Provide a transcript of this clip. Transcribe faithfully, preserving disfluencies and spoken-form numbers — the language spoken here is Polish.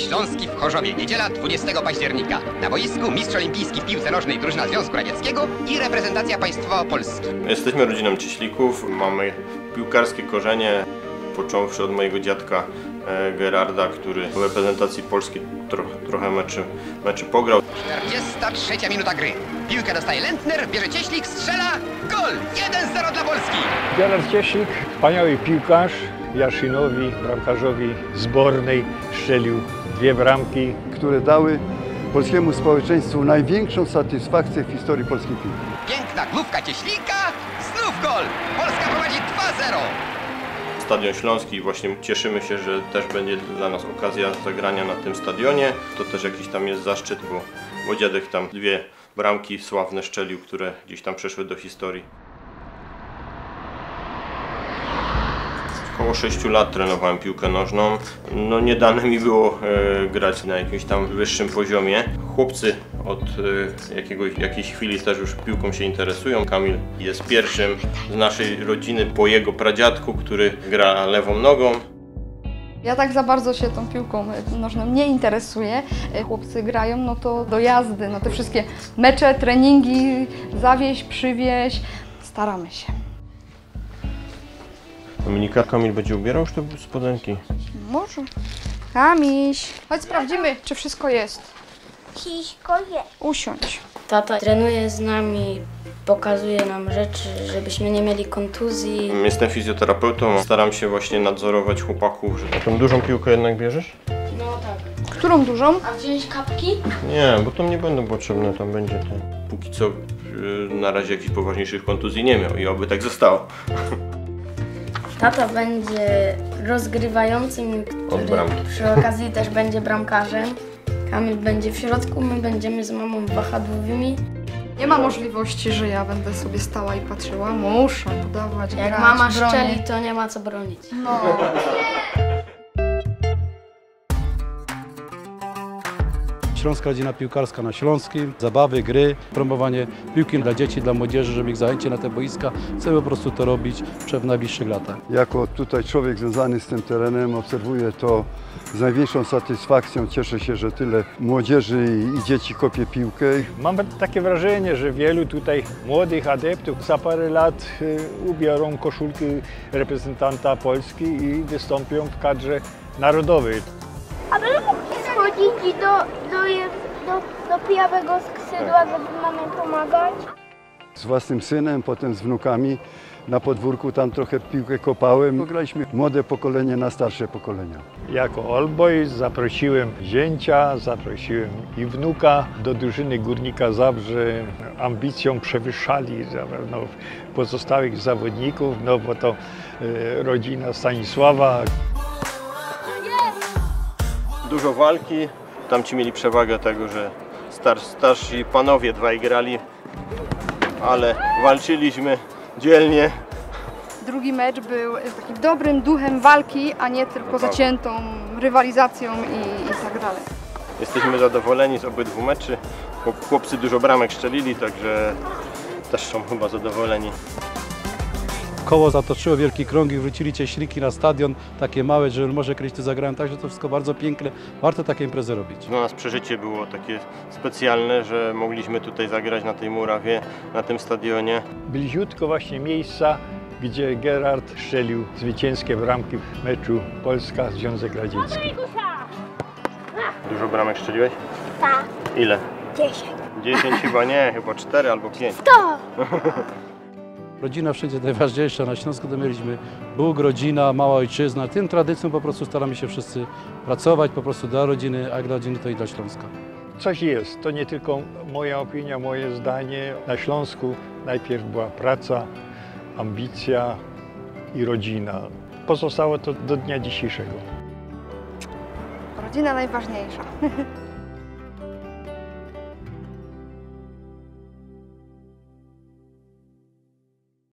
Stadion Śląski w Chorzowie, niedziela dwudziestego października. Na boisku mistrz olimpijski w piłce nożnej drużyna Związku Radzieckiego i reprezentacja państwowa Polski. Jesteśmy rodziną Cieślików, mamy piłkarskie korzenie, począwszy od mojego dziadka Gerarda, który w reprezentacji Polski trochę, trochę meczy, meczy pograł. czterdziesta trzecia minuta gry. Piłkę dostaje Lentner, bierze Cieślik, strzela, gol! jeden zero dla Polski! Gerard Cieślik, wspaniały piłkarz, Jaszynowi, bramkarzowi zbornej, strzelił dwie bramki, które dały polskiemu społeczeństwu największą satysfakcję w historii polskiej piłki. Piękna główka Cieślika, znów gol! Polska prowadzi dwa zero! Stadion Śląski, właśnie cieszymy się, że też będzie dla nas okazja zagrania na tym stadionie. To też jakiś tam jest zaszczyt, bo, bo dziadek tam dwie bramki sławne szczelił, które gdzieś tam przeszły do historii. Około sześciu lat trenowałem piłkę nożną. No nie dane mi było e, grać na jakimś tam wyższym poziomie. Chłopcy od e, jakiegoś, jakiejś chwili też już piłką się interesują. Kamil jest pierwszym z naszej rodziny po jego pradziadku, który gra lewą nogą. Ja tak za bardzo się tą piłką nożną nie interesuję. Chłopcy grają, no to dojazdy, no te wszystkie mecze, treningi, zawieź, przywieź. Staramy się. Dominika, Kamil będzie ubierał już te spodenki? Może. Kamiś. Chodź sprawdzimy, czy wszystko jest. Wszystko jest. Usiądź. Tata trenuje z nami, pokazuje nam rzeczy, żebyśmy nie mieli kontuzji. Jestem fizjoterapeutą, staram się właśnie nadzorować chłopaków. Że... Tą dużą piłkę jednak bierzesz? No tak. Którą dużą? A wziąć kapki? Nie, bo tam nie będą potrzebne, tam będzie ten. Póki co na razie jakichś poważniejszych kontuzji nie miał i oby tak zostało. Tata będzie rozgrywającym, który przy okazji też będzie bramkarzem. Kamil będzie w środku, my będziemy z mamą wahadłowymi. Nie ma możliwości, że ja będę sobie stała i patrzyła. Muszę podawać, jak grać, mama broni. Szczeli, to nie ma co bronić. No. Śląska rodzina piłkarska na Śląskim, zabawy, gry, promowanie piłki dla dzieci, dla młodzieży, żeby ich zachęcić na te boiska. Chcemy po prostu to robić w najbliższych latach. Jako tutaj człowiek związany z tym terenem obserwuję to z największą satysfakcją. Cieszę się, że tyle młodzieży i dzieci kopie piłkę. Mam takie wrażenie, że wielu tutaj młodych adeptów za parę lat ubiorą koszulki reprezentanta Polski i wystąpią w kadrze narodowej. Ale chodzić do, do, do, do pijawego skrzydła, żeby mamie pomagać. Z własnym synem, potem z wnukami na podwórku tam trochę piłkę kopałem. Graliśmy młode pokolenie na starsze pokolenia. Jako oldboy zaprosiłem zięcia, zaprosiłem i wnuka do drużyny Górnika Zabrze. Ambicją przewyższali no, pozostałych zawodników, no bo to y, rodzina Stanisława. Dużo walki, tamci mieli przewagę tego, że star, starsi panowie dwaj grali, ale walczyliśmy dzielnie. Drugi mecz był takim dobrym duchem walki, a nie tylko zaciętą rywalizacją i, i tak dalej. Jesteśmy zadowoleni z obydwu meczy, chłopcy dużo bramek strzelili, także też są chyba zadowoleni. Koło zatoczyło wielki krąg i wrócili Cieśliki na stadion, takie małe, że może kiedyś tu zagrałem, także to wszystko bardzo piękne, warto takie imprezy robić. Dla nas przeżycie było takie specjalne, że mogliśmy tutaj zagrać na tej murawie, na tym stadionie. Bliziutko właśnie miejsca, gdzie Gerard strzelił zwycięskie bramki w meczu Polska-Związek Radziecki. Dużo bramek strzeliłeś? Tak. Ile? Dziesięć. Dziesięć chyba nie, chyba cztery albo pięć. Sto! Rodzina wszędzie najważniejsza, na Śląsku to mieliśmy Bóg, rodzina, mała ojczyzna. Tym tradycją po prostu staramy się wszyscy pracować, po prostu dla rodziny, a dla rodziny to i dla Śląska. Coś jest, to nie tylko moja opinia, moje zdanie. Na Śląsku najpierw była praca, ambicja i rodzina. Pozostało to do dnia dzisiejszego. Rodzina najważniejsza.